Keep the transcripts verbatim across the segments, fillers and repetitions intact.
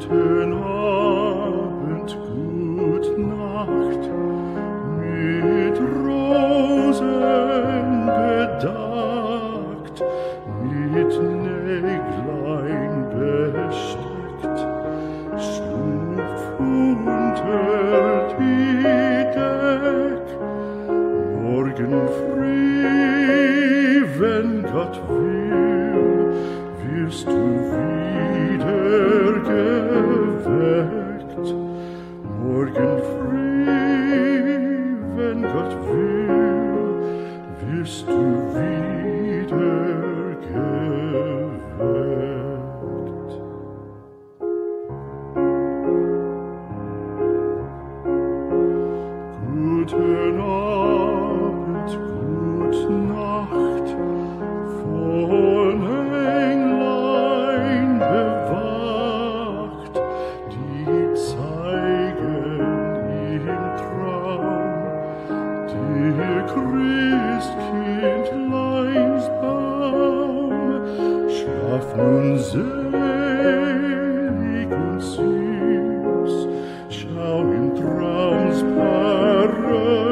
Guten Abend, gute Nacht, mit Rosen bedeckt, mit Näglein besteckt, schlupf unter die Deck. Morgen früh, wenn Gott will, wirst du wieder geweckt. Morgen früh, wenn Gott will, wirst du wieder geweckt. Guten Abend, gute Nacht, von Englein bewacht, die zeigen im Traum dir Christkindleins Baum. Schlaf nun selig und süß, schau im Traums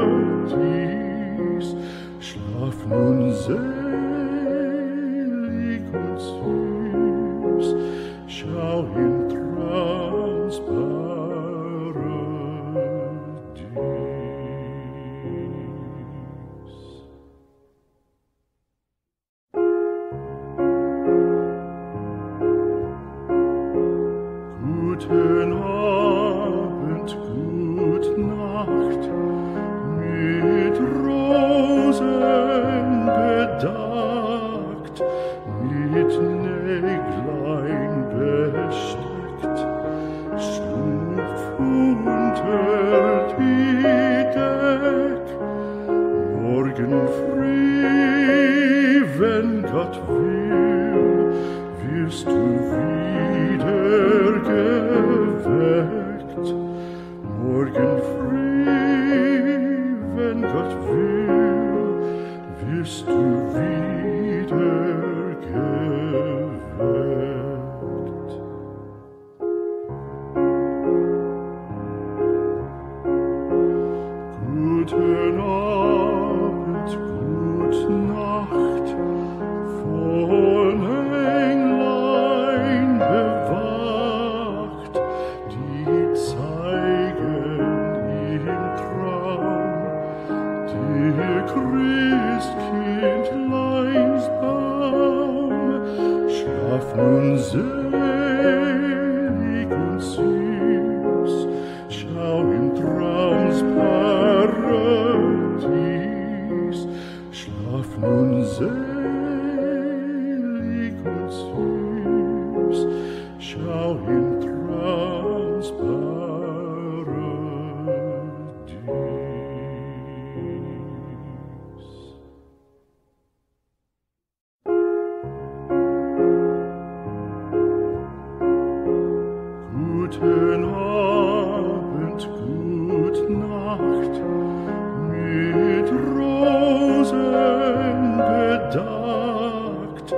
Paradies. Schlaf nun selig und süß, schau im Traums Paradies. Guten Abend, gute Nacht, mit Rosen bedacht, mit Näglein besteckt, schlupf unter die Deck. Morgen früh, wenn Gott will, wirst du wieder geweckt. Morgen früh, wenn Gott will, wirst du wieder geweckt. Guten Abend, gute Nacht, von Englein bewacht, die zeigen im Traum dir Christkindleins Baum. Schlaf nun selig und süß, schau im Traums Paradies. Schlaf nun selig und süß, schau im Traums Paradies. Guten Abend, gute Nacht, mit Rosen bedeckt,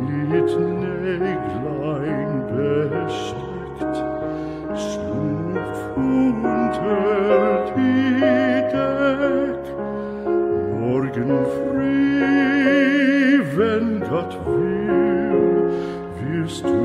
mit Näglein besteckt, schlupf unter die Deck. Morgen früh, wenn Gott will, wirst du